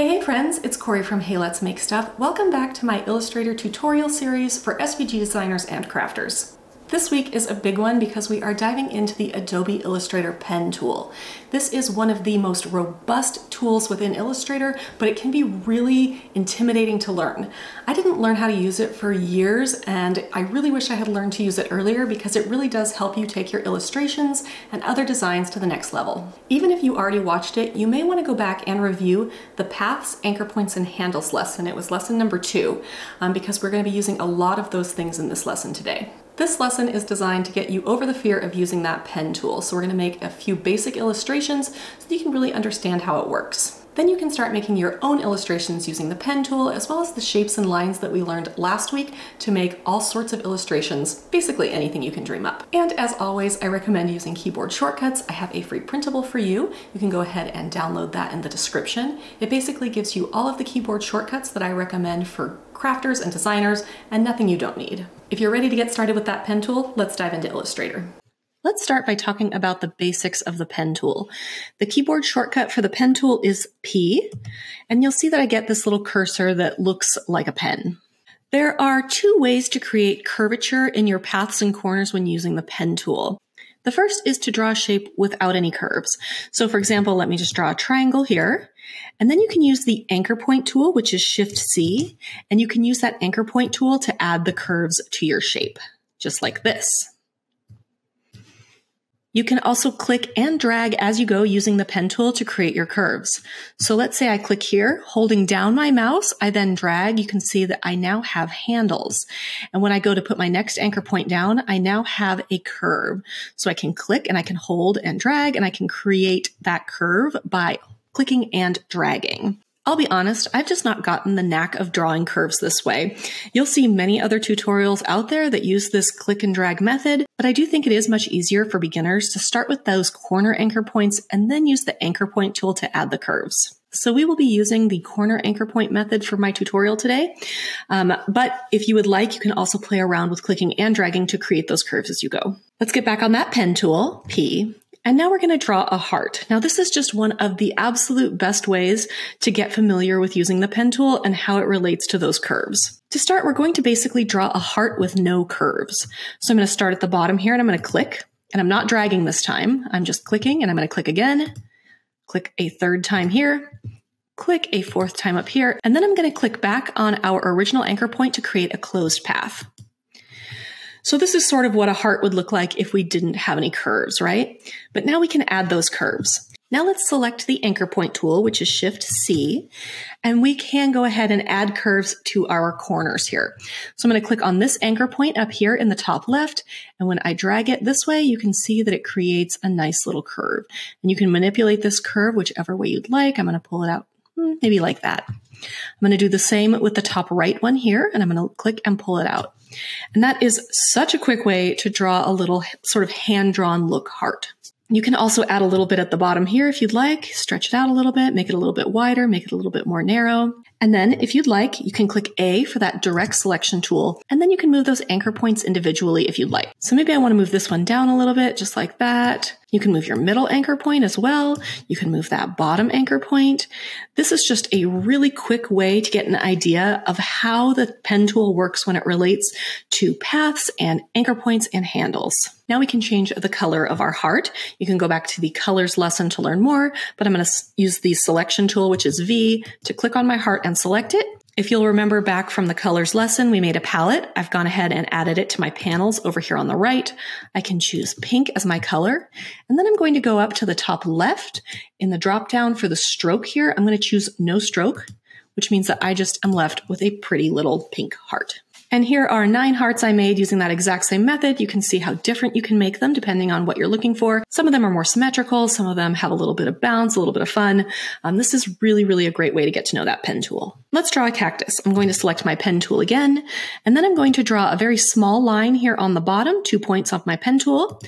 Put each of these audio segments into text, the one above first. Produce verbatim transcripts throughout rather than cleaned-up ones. Hey, hey friends, it's Corey from Hey Let's Make Stuff. Welcome back to my Illustrator tutorial series for S V G designers and crafters. This week is a big one because we are diving into the Adobe Illustrator Pen Tool. This is one of the most robust tools within Illustrator, but it can be really intimidating to learn. I didn't learn how to use it for years, and I really wish I had learned to use it earlier because it really does help you take your illustrations and other designs to the next level. Even if you already watched it, you may want to go back and review the Paths, Anchor Points, and Handles lesson. It was lesson number two, um, because we're going to be using a lot of those things in this lesson today. This lesson is designed to get you over the fear of using that pen tool. So we're going to make a few basic illustrations so that you can really understand how it works. Then you can start making your own illustrations using the pen tool, as well as the shapes and lines that we learned last week to make all sorts of illustrations, basically anything you can dream up. And as always, I recommend using keyboard shortcuts. I have a free printable for you. You can go ahead and download that in the description. It basically gives you all of the keyboard shortcuts that I recommend for crafters and designers, and nothing you don't need. If you're ready to get started with that pen tool, let's dive into Illustrator. Let's start by talking about the basics of the pen tool. The keyboard shortcut for the pen tool is P, and you'll see that I get this little cursor that looks like a pen. There are two ways to create curvature in your paths and corners when using the pen tool. The first is to draw a shape without any curves. So for example, let me just draw a triangle here. And then you can use the anchor point tool, which is Shift C, and you can use that anchor point tool to add the curves to your shape, just like this. You can also click and drag as you go using the pen tool to create your curves. So let's say I click here, holding down my mouse, I then drag. You can see that I now have handles. And when I go to put my next anchor point down, I now have a curve. So I can click and I can hold and drag, and I can create that curve by clicking and dragging. I'll be honest, I've just not gotten the knack of drawing curves this way. You'll see many other tutorials out there that use this click and drag method, but I do think it is much easier for beginners to start with those corner anchor points and then use the anchor point tool to add the curves. So we will be using the corner anchor point method for my tutorial today, um, but if you would like, you can also play around with clicking and dragging to create those curves as you go. Let's get back on that pen tool, P. And now we're going to draw a heart. Now this is just one of the absolute best ways to get familiar with using the pen tool and how it relates to those curves. To start, we're going to basically draw a heart with no curves. So I'm going to start at the bottom here and I'm going to click, and I'm not dragging this time. I'm just clicking, and I'm going to click again, click a third time here, click a fourth time up here, and then I'm going to click back on our original anchor point to create a closed path. So this is sort of what a heart would look like if we didn't have any curves, right? But now we can add those curves. Now let's select the anchor point tool, which is Shift C, and we can go ahead and add curves to our corners here. So I'm going to click on this anchor point up here in the top left, and when I drag it this way, you can see that it creates a nice little curve. And you can manipulate this curve whichever way you'd like. I'm going to pull it out, maybe like that. I'm going to do the same with the top right one here, and I'm going to click and pull it out. And that is such a quick way to draw a little sort of hand-drawn look heart. You can also add a little bit at the bottom here if you'd like, stretch it out a little bit, make it a little bit wider, make it a little bit more narrow. And then if you'd like, you can click A for that direct selection tool, and then you can move those anchor points individually if you'd like. So maybe I want to move this one down a little bit, just like that. You can move your middle anchor point as well. You can move that bottom anchor point. This is just a really quick way to get an idea of how the pen tool works when it relates to paths and anchor points and handles. Now we can change the color of our heart. You can go back to the colors lesson to learn more, but I'm going to use the selection tool, which is V, to click on my heart and select it. If you'll remember back from the colors lesson, we made a palette. I've gone ahead and added it to my panels over here on the right. I can choose pink as my color, and then I'm going to go up to the top left in the drop down for the stroke here. I'm going to choose no stroke, which means that I just am left with a pretty little pink heart. And here are nine hearts I made using that exact same method. You can see how different you can make them depending on what you're looking for. Some of them are more symmetrical. Some of them have a little bit of bounce, a little bit of fun. Um, this is really, really a great way to get to know that pen tool. Let's draw a cactus. I'm going to select my pen tool again, and then I'm going to draw a very small line here on the bottom, two points off my pen tool.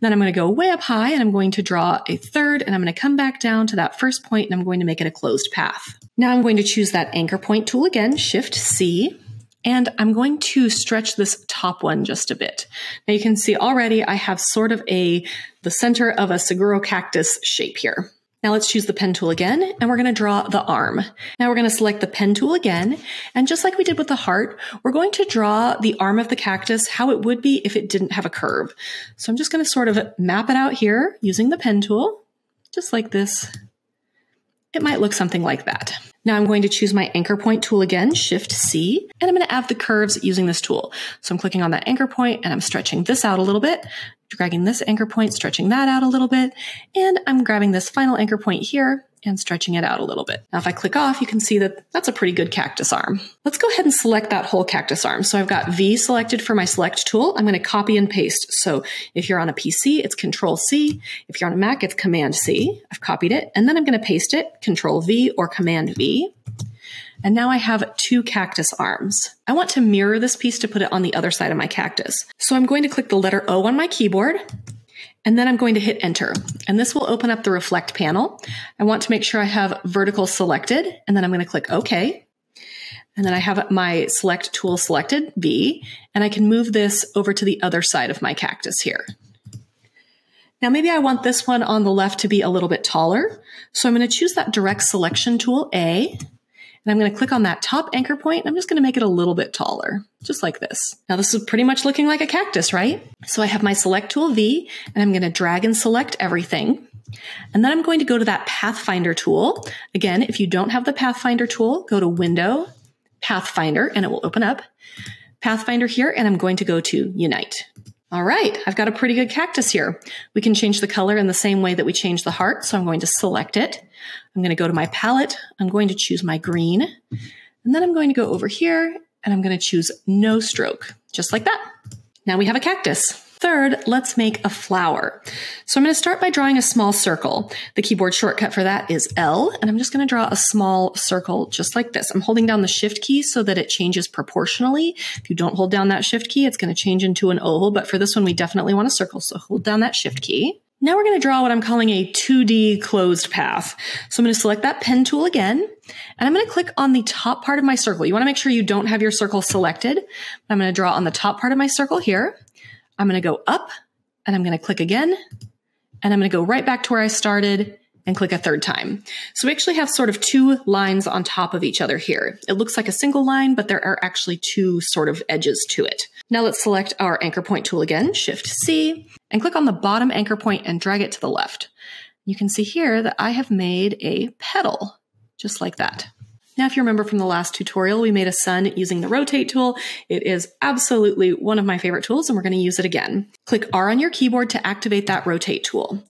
Then I'm going to go way up high, and I'm going to draw a third, and I'm going to come back down to that first point, and I'm going to make it a closed path. Now I'm going to choose that anchor point tool again, Shift C. And I'm going to stretch this top one just a bit. Now you can see already I have sort of a, the center of a saguaro cactus shape here. Now let's choose the pen tool again, and we're going to draw the arm. Now we're going to select the pen tool again, and just like we did with the heart, we're going to draw the arm of the cactus how it would be if it didn't have a curve. So I'm just going to sort of map it out here using the pen tool, just like this. It might look something like that. Now I'm going to choose my anchor point tool again, Shift C, and I'm going to add the curves using this tool. So I'm clicking on that anchor point and I'm stretching this out a little bit, dragging this anchor point, stretching that out a little bit, and I'm grabbing this final anchor point here and stretching it out a little bit. Now if I click off, you can see that that's a pretty good cactus arm. Let's go ahead and select that whole cactus arm. So I've got V selected for my select tool. I'm going to copy and paste. So if you're on a P C, it's Control C. If you're on a Mac, it's Command C. I've copied it, and then I'm going to paste it, Control V or Command V. And now I have two cactus arms. I want to mirror this piece to put it on the other side of my cactus. So I'm going to click the letter O on my keyboard, and then I'm going to hit enter. And this will open up the reflect panel. I want to make sure I have vertical selected, and then I'm going to click OK. And then I have my select tool selected, V, and I can move this over to the other side of my cactus here. Now maybe I want this one on the left to be a little bit taller. So I'm going to choose that direct selection tool, A, and I'm going to click on that top anchor point, and I'm just going to make it a little bit taller, just like this. Now this is pretty much looking like a cactus, right? So I have my select tool V, and I'm going to drag and select everything. And then I'm going to go to that Pathfinder tool. Again, if you don't have the Pathfinder tool, go to Window, Pathfinder, and it will open up Pathfinder here. And I'm going to go to Unite. All right, I've got a pretty good cactus here. We can change the color in the same way that we change the heart. So I'm going to select it. I'm going to go to my palette. I'm going to choose my green. And then I'm going to go over here and I'm going to choose no stroke, just like that. Now we have a cactus. Third, let's make a flower. So I'm going to start by drawing a small circle. The keyboard shortcut for that is L, and I'm just going to draw a small circle just like this. I'm holding down the shift key so that it changes proportionally. If you don't hold down that shift key, it's going to change into an oval, but for this one, we definitely want a circle, so hold down that shift key. Now we're going to draw what I'm calling a two D closed path. So I'm going to select that pen tool again, and I'm going to click on the top part of my circle. You want to make sure you don't have your circle selected. I'm going to draw on the top part of my circle here. I'm going to go up, and I'm going to click again, and I'm going to go right back to where I started and click a third time. So we actually have sort of two lines on top of each other here. It looks like a single line, but there are actually two sort of edges to it. Now let's select our anchor point tool again, Shift C, and click on the bottom anchor point and drag it to the left. You can see here that I have made a petal, just like that. Now, if you remember from the last tutorial, we made a sun using the rotate tool. It is absolutely one of my favorite tools, and we're going to use it again. Click R on your keyboard to activate that rotate tool.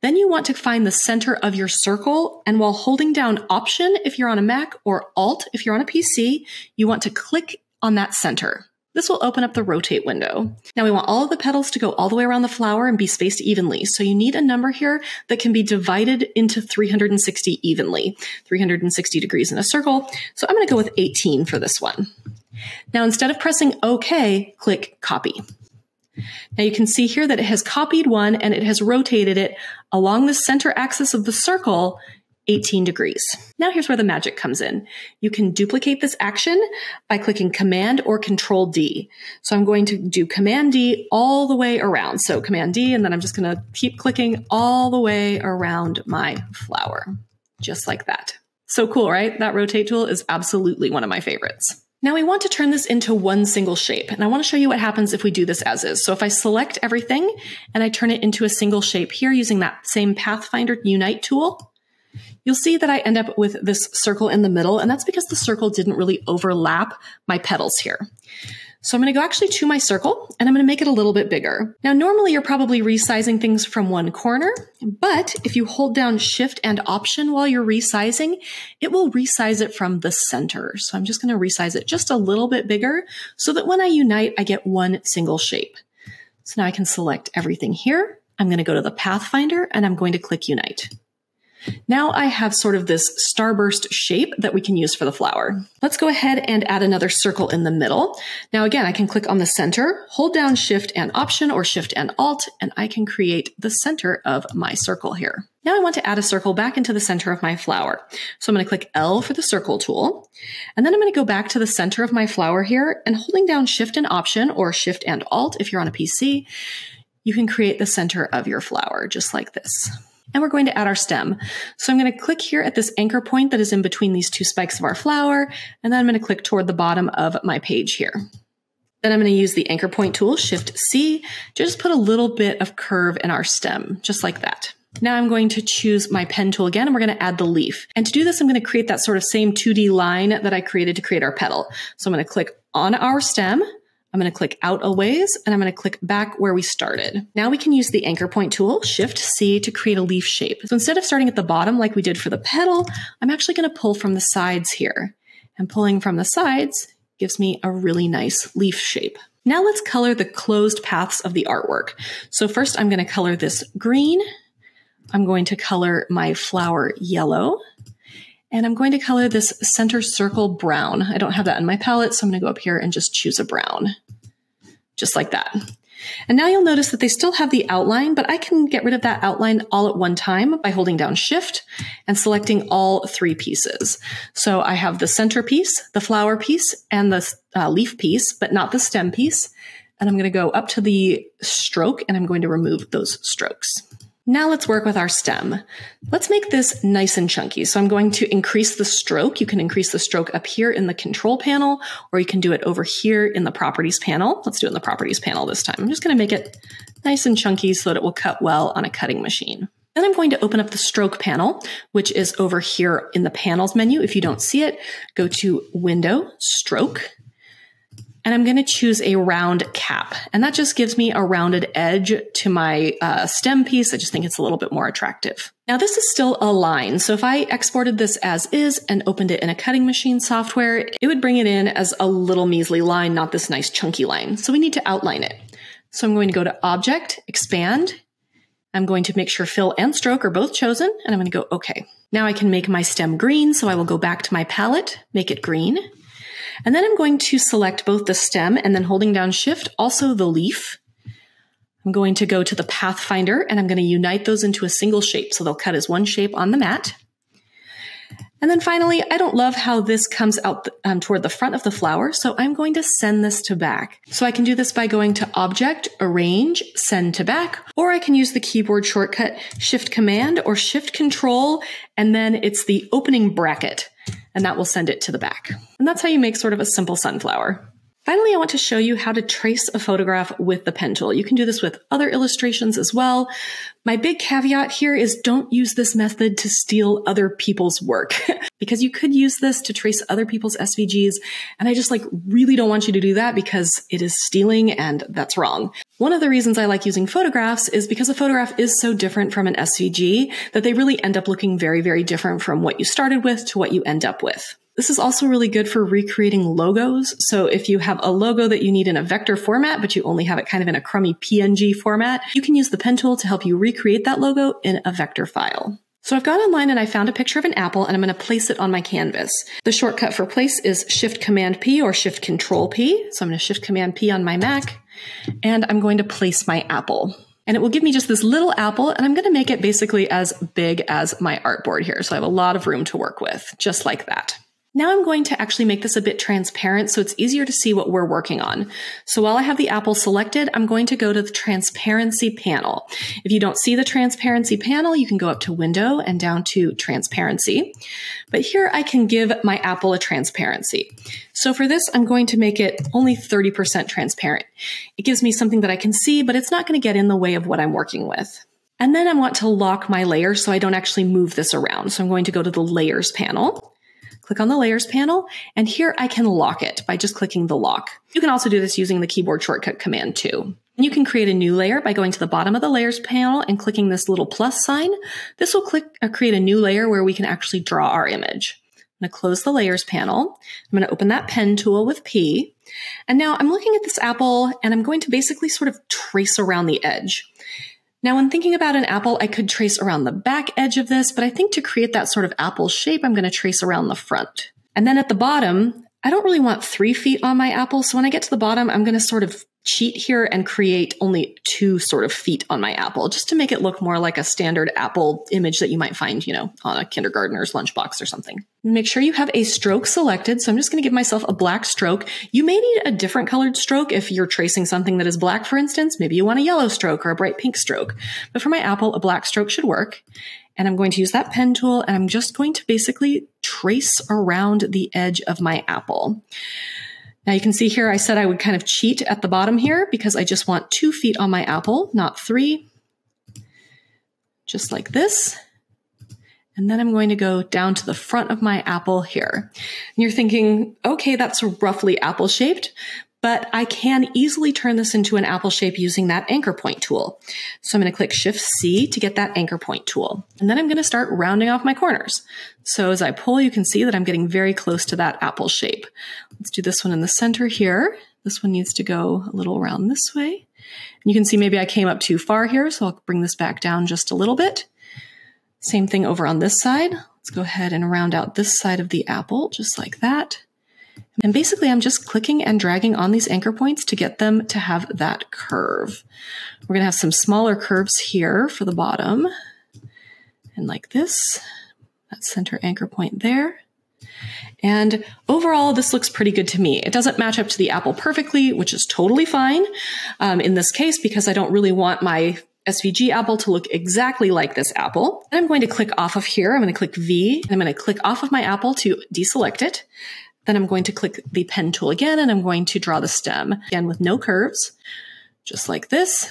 Then you want to find the center of your circle, and while holding down Option if you're on a Mac or Alt if you're on a P C, you want to click on that center. This will open up the rotate window. Now we want all of the petals to go all the way around the flower and be spaced evenly. So you need a number here that can be divided into three hundred sixty evenly, three hundred sixty degrees in a circle. So I'm going to go with eighteen for this one. Now, instead of pressing OK, click copy. Now you can see here that it has copied one and it has rotated it along the center axis of the circle eighteen degrees. Now here's where the magic comes in. You can duplicate this action by clicking Command or Control D. So I'm going to do Command D all the way around. So Command D, and then I'm just going to keep clicking all the way around my flower, just like that. So cool, right? That rotate tool is absolutely one of my favorites. Now we want to turn this into one single shape, and I want to show you what happens if we do this as is. So if I select everything and I turn it into a single shape here using that same Pathfinder Unite tool, you'll see that I end up with this circle in the middle, and that's because the circle didn't really overlap my petals here. So I'm going to go actually to my circle, and I'm going to make it a little bit bigger. Now, normally you're probably resizing things from one corner, but if you hold down Shift and Option while you're resizing, it will resize it from the center. So I'm just going to resize it just a little bit bigger so that when I unite, I get one single shape. So now I can select everything here. I'm going to go to the Pathfinder, and I'm going to click Unite. Now I have sort of this starburst shape that we can use for the flower. Let's go ahead and add another circle in the middle. Now again, I can click on the center, hold down Shift and Option or Shift and Alt, and I can create the center of my circle here. Now I want to add a circle back into the center of my flower. So I'm going to click L for the circle tool, and then I'm going to go back to the center of my flower here, and holding down Shift and Option or Shift and Alt if you're on a P C, you can create the center of your flower just like this. and we're going to add our stem. So I'm going to click here at this anchor point that is in between these two spikes of our flower, and then I'm going to click toward the bottom of my page here. Then I'm going to use the anchor point tool, Shift C, to just put a little bit of curve in our stem, just like that. Now I'm going to choose my pen tool again, and we're going to add the leaf. And to do this, I'm going to create that sort of same two D line that I created to create our petal. So I'm going to click on our stem, I'm going to click out a ways, and I'm going to click back where we started. Now we can use the anchor point tool, Shift C, to create a leaf shape. So instead of starting at the bottom like we did for the petal, I'm actually going to pull from the sides here. And pulling from the sides gives me a really nice leaf shape. Now let's color the closed paths of the artwork. So first I'm going to color this green. I'm going to color my flower yellow, and I'm going to color this center circle brown. I don't have that in my palette, so I'm going to go up here and just choose a brown, just like that. And now you'll notice that they still have the outline, but I can get rid of that outline all at one time by holding down Shift and selecting all three pieces. So I have the center piece, the flower piece, and the uh, leaf piece, but not the stem piece. And I'm going to go up to the stroke, and I'm going to remove those strokes. Now let's work with our stem. Let's make this nice and chunky. So I'm going to increase the stroke. You can increase the stroke up here in the control panel, or you can do it over here in the properties panel. Let's do it in the properties panel this time. I'm just going to make it nice and chunky so that it will cut well on a cutting machine. Then I'm going to open up the stroke panel, which is over here in the panels menu. If you don't see it, go to Window, Stroke. And I'm going to choose a round cap, and that just gives me a rounded edge to my uh, stem piece. I just think it's a little bit more attractive. Now this is still a line. So if I exported this as is and opened it in a cutting machine software, it would bring it in as a little measly line, not this nice chunky line. So we need to outline it. So I'm going to go to Object, Expand. I'm going to make sure Fill and Stroke are both chosen, and I'm going to go OK. Now I can make my stem green. So I will go back to my palette, make it green. And then I'm going to select both the stem and then holding down Shift, also the leaf. I'm going to go to the Pathfinder, and I'm going to unite those into a single shape. So they'll cut as one shape on the mat. And then finally, I don't love how this comes out um, toward the front of the flower. So I'm going to send this to back. So I can do this by going to Object, Arrange, Send to Back, or I can use the keyboard shortcut Shift Command or Shift Control. And then it's the opening bracket, and that will send it to the back. And that's how you make sort of a simple sunflower. Finally, I want to show you how to trace a photograph with the pen tool. You can do this with other illustrations as well. My big caveat here is don't use this method to steal other people's work, because you could use this to trace other people's S V Gs. And I just like really don't want you to do that, because it is stealing and that's wrong. One of the reasons I like using photographs is because a photograph is so different from an S V G that they really end up looking very, very different from what you started with to what you end up with. This is also really good for recreating logos. So if you have a logo that you need in a vector format, but you only have it kind of in a crummy P N G format, you can use the pen tool to help you recreate that logo in a vector file. So I've gone online and I found a picture of an apple, and I'm going to place it on my canvas. The shortcut for place is Shift Command P or Shift Control P. So I'm going to Shift Command P on my Mac, and I'm going to place my apple. And it will give me just this little apple, and I'm going to make it basically as big as my artboard here. So I have a lot of room to work with, just like that. Now I'm going to actually make this a bit transparent so it's easier to see what we're working on. So while I have the apple selected, I'm going to go to the transparency panel. If you don't see the transparency panel, you can go up to Window and down to Transparency. But here I can give my apple a transparency. So for this, I'm going to make it only thirty percent transparent. It gives me something that I can see, but it's not going to get in the way of what I'm working with. And then I want to lock my layer so I don't actually move this around. So I'm going to go to the Layers panel. Click on the Layers panel, and here I can lock it by just clicking the lock. You can also do this using the keyboard shortcut Command two. And you can create a new layer by going to the bottom of the Layers panel and clicking this little plus sign. This will click, uh, create a new layer where we can actually draw our image. I'm going to close the Layers panel. I'm going to open that pen tool with P. And now I'm looking at this apple, and I'm going to basically sort of trace around the edge. Now, when thinking about an apple, I could trace around the back edge of this, but I think to create that sort of apple shape, I'm going to trace around the front. And then at the bottom, I don't really want three feet on my apple. So when I get to the bottom, I'm going to sort of cheat here and create only two sort of feet on my apple, just to make it look more like a standard apple image that you might find, you know, on a kindergartner's lunchbox or something. Make sure you have a stroke selected. So I'm just going to give myself a black stroke. You may need a different colored stroke if you're tracing something that is black, for instance. Maybe you want a yellow stroke or a bright pink stroke. But for my apple, a black stroke should work. And I'm going to use that pen tool, and I'm just going to basically trace around the edge of my apple. Now you can see here, I said I would kind of cheat at the bottom here because I just want two feet on my apple, not three, just like this. And then I'm going to go down to the front of my apple here. And you're thinking, okay, that's roughly apple shaped, but I can easily turn this into an apple shape using that anchor point tool. So I'm going to click Shift C to get that anchor point tool. And then I'm going to start rounding off my corners. So as I pull, you can see that I'm getting very close to that apple shape. Let's do this one in the center here. This one needs to go a little around this way. And you can see maybe I came up too far here, so I'll bring this back down just a little bit. Same thing over on this side. Let's go ahead and round out this side of the apple just like that. And basically, I'm just clicking and dragging on these anchor points to get them to have that curve. We're going to have some smaller curves here for the bottom. And like this, that center anchor point there. And overall, this looks pretty good to me. It doesn't match up to the apple perfectly, which is totally fine um, in this case, because I don't really want my S V G apple to look exactly like this apple. And I'm going to click off of here. I'm going to click V, and I'm going to click off of my apple to deselect it. Then I'm going to click the pen tool again, and I'm going to draw the stem again with no curves, just like this.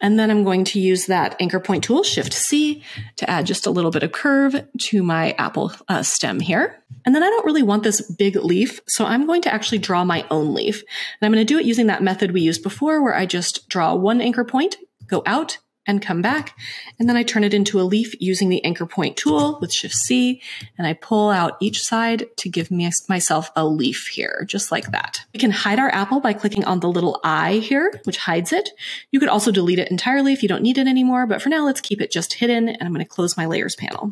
And then I'm going to use that anchor point tool, Shift C, to add just a little bit of curve to my apple uh, stem here. And then I don't really want this big leaf, so I'm going to actually draw my own leaf. And I'm going to do it using that method we used before, where I just draw one anchor point, go out, and come back, and then I turn it into a leaf using the anchor point tool with Shift C, and I pull out each side to give me, myself a leaf here, just like that. We can hide our apple by clicking on the little eye here, which hides it. You could also delete it entirely if you don't need it anymore, but for now, let's keep it just hidden, and I'm going to close my layers panel.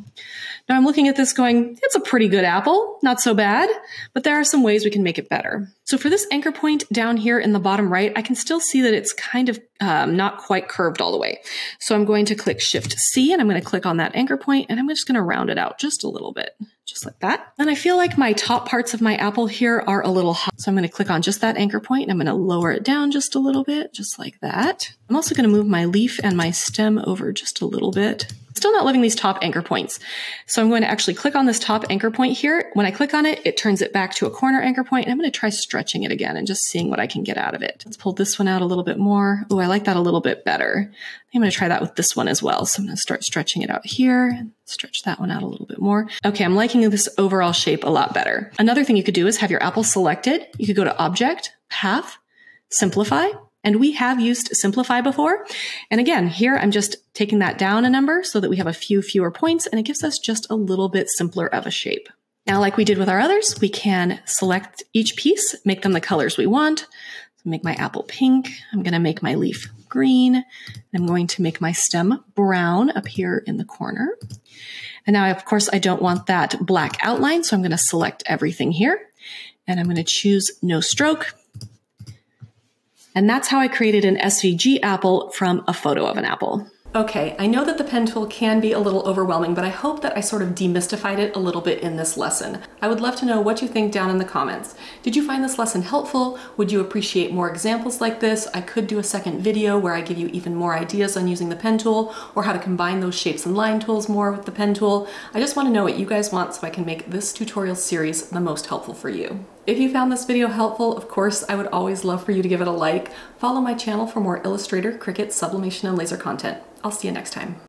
Now I'm looking at this going, it's a pretty good apple, not so bad, but there are some ways we can make it better. So for this anchor point down here in the bottom right, I can still see that it's kind of um, not quite curved all the way. So I'm going to click Shift C, and I'm going to click on that anchor point, and I'm just going to round it out just a little bit, just like that. And I feel like my top parts of my apple here are a little high. So I'm going to click on just that anchor point, and I'm going to lower it down just a little bit, just like that. I'm also going to move my leaf and my stem over just a little bit. Still not loving these top anchor points. So I'm going to actually click on this top anchor point here. When I click on it, it turns it back to a corner anchor point, and I'm going to try stretching it again and just seeing what I can get out of it. Let's pull this one out a little bit more. Oh, I like that a little bit better. I'm going to try that with this one as well. So I'm going to start stretching it out here and stretch that one out a little bit more. Okay, I'm liking this overall shape a lot better. Another thing you could do is have your apple selected. You could go to Object, Path, Simplify. And we have used Simplify before. And again, here I'm just taking that down a number so that we have a few fewer points, and it gives us just a little bit simpler of a shape. Now, like we did with our others, we can select each piece, make them the colors we want. So make my apple pink. I'm going to make my leaf green. I'm going to make my stem brown up here in the corner. And now, of course, I don't want that black outline, so I'm going to select everything here. And I'm going to choose no stroke. And that's how I created an S V G apple from a photo of an apple. Okay, I know that the pen tool can be a little overwhelming, but I hope that I sort of demystified it a little bit in this lesson. I would love to know what you think down in the comments. Did you find this lesson helpful? Would you appreciate more examples like this? I could do a second video where I give you even more ideas on using the pen tool, or how to combine those shapes and line tools more with the pen tool. I just want to know what you guys want so I can make this tutorial series the most helpful for you. If you found this video helpful, of course, I would always love for you to give it a like. Follow my channel for more Illustrator, Cricut, sublimation, and laser content. I'll see you next time.